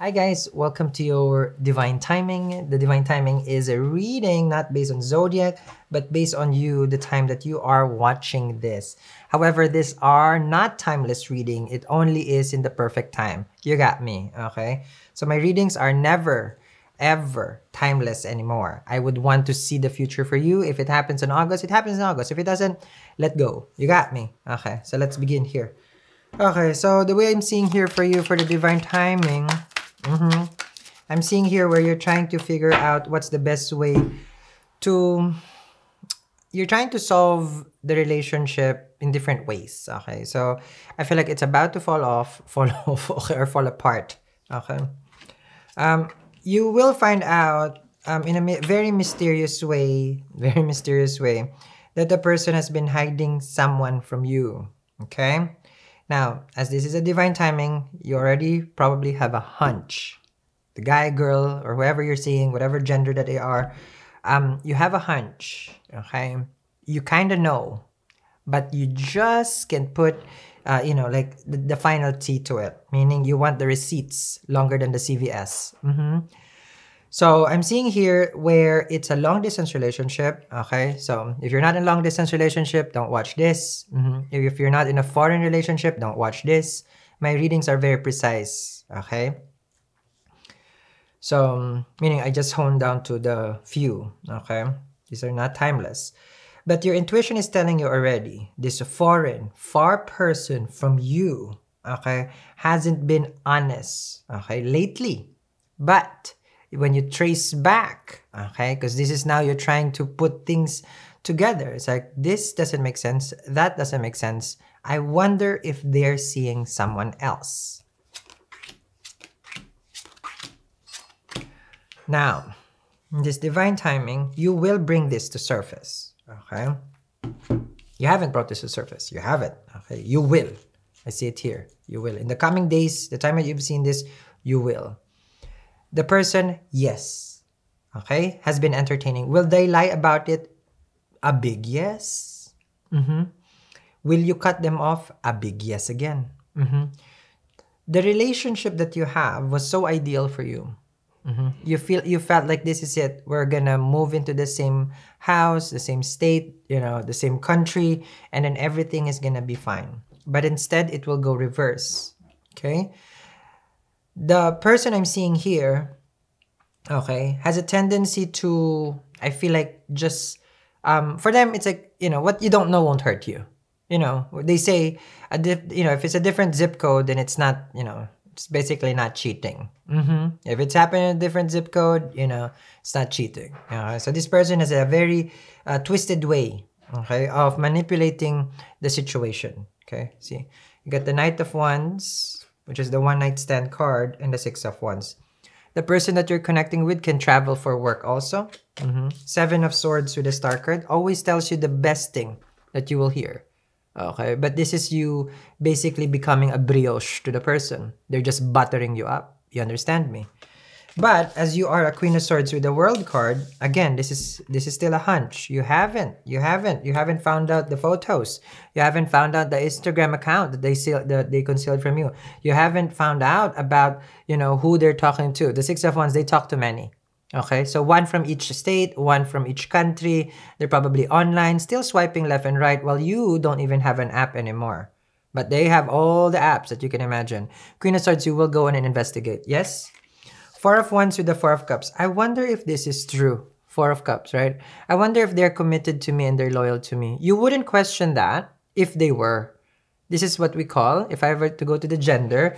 Hi guys, welcome to your Divine Timing. The Divine Timing is a reading not based on zodiac, but based on you, the time that you are watching this. However, these are not timeless reading. It only is in the perfect time. You got me, okay? So my readings are never, ever timeless anymore. I would want to see the future for you. If it happens in August, it happens in August. If it doesn't, let go. You got me, okay? So let's begin here. Okay, so the way I'm seeing here for you for the Divine Timing, I'm seeing here where you're trying to figure out what's the best way to... You're trying to solve the relationship in different ways, okay? So I feel like it's about to fall off, okay, or fall apart, okay? You will find out in a very mysterious way, that the person has been hiding someone from you, okay? Now, as this is a divine timing, you already probably have a hunch. The guy, girl, or whoever you're seeing, whatever gender that they are, you have a hunch, okay? You kind of know, but you just can put, you know, like the final T to it, meaning you want the receipts longer than the CVS. So I'm seeing here where it's a long-distance relationship, okay? So if you're not in a long-distance relationship, don't watch this. If you're not in a foreign relationship, don't watch this. My readings are very precise, okay? So, meaning I just honed down to the few, okay? These are not timeless. But your intuition is telling you already, this foreign, far person from you, okay, hasn't been honest, okay, lately. But... when you trace back, okay, because this is now you're trying to put things together. It's like, this doesn't make sense, that doesn't make sense. I wonder if they're seeing someone else. Now, in this divine timing, you will bring this to surface, okay? You haven't brought this to surface, you haven't, okay? You will. I see it here, you will. In the coming days, the time that you've seen this, you will. The person, yes, okay, has been entertaining. Will they lie about it? A big yes. Will you cut them off? A big yes again. The relationship that you have was so ideal for you. You felt like this is it. We're gonna move into the same house, the same state, you know, the same country, and then everything is gonna be fine. But instead, it will go reverse, okay? The person I'm seeing here, okay, has a tendency to, I feel like just, for them, it's like, you know, what you don't know won't hurt you. You know, they say, if it's a different zip code, then it's not, you know, it's basically not cheating. If it's happening in a different zip code, you know, it's not cheating. So this person has a very twisted way, okay, of manipulating the situation, okay? See, you got the Knight of Wands, which is the one-night stand card, and the Six of Wands. The person that you're connecting with can travel for work also. Seven of Swords with a star card always tells you the best thing that you will hear. Okay, but this is you basically becoming a brioche to the person. They're just buttering you up. You understand me? But as you are a Queen of Swords with a World card, again, this is still a hunch. You haven't found out the photos. You haven't found out the Instagram account that they concealed from you. You haven't found out about, you know, who they're talking to. The Six of Wands, they talk to many. Okay, so one from each state, one from each country. They're probably online, still swiping left and right, while you don't even have an app anymore. But they have all the apps that you can imagine. Queen of Swords, you will go in and investigate. Yes? Four of Wands with the Four of Cups. I wonder if this is true. Four of Cups, right? I wonder if they're committed to me and they're loyal to me. You wouldn't question that if they were. This is what we call, if I were to go to the gender,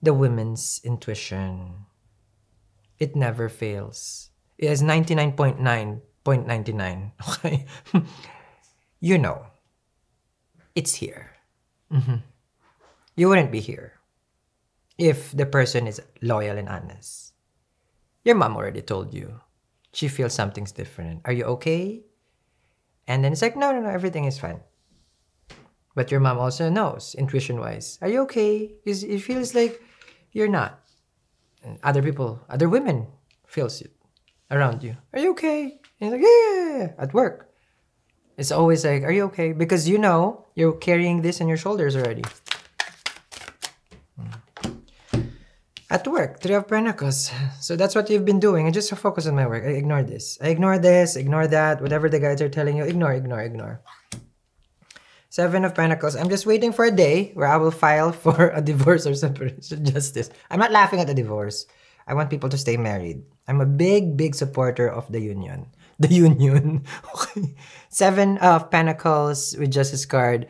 the women's intuition. It never fails. It is 99.9.99, okay? You know, it's here. You wouldn't be here if the person is loyal and honest. Your mom already told you. She feels something's different. Are you okay? And then it's like, no, everything is fine. But your mom also knows, intuition-wise. Are you okay? It feels like you're not. And other people, other women feels it around you. Are you okay? And you're like, yeah, at work. It's always like, are you okay? Because you know you're carrying this on your shoulders already. At work, Three of Pentacles. So that's what you've been doing. I just focus on my work. I ignore this. I ignore this, ignore that. Whatever the guys are telling you, ignore, ignore, ignore. Seven of Pentacles. I'm just waiting for a day where I will file for a divorce or separation justice. I'm not laughing at a divorce. I want people to stay married. I'm a big, big supporter of the union. The union. Okay. Seven of Pentacles with Justice card.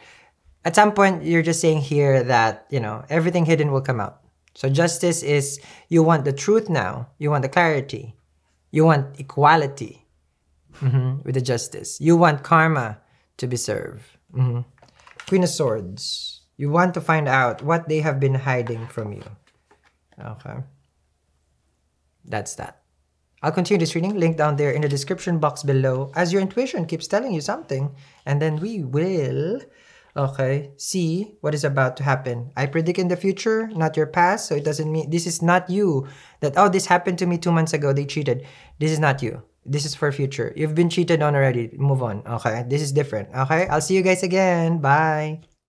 At some point, you're just saying here that, you know, everything hidden will come out. So justice is, you want the truth now. You want the clarity. You want equality with the justice. You want karma to be served. Queen of Swords. You want to find out what they have been hiding from you. Okay. That's that. I'll continue this reading. Link down there in the description box below. As your intuition keeps telling you something. And then we will... Okay, see what is about to happen. I predict in the future, not your past. So it doesn't mean, this is not you that, oh, this happened to me 2 months ago, they cheated. This is not you. This is for future. You've been cheated on already. Move on, okay? This is different, okay? I'll see you guys again. Bye.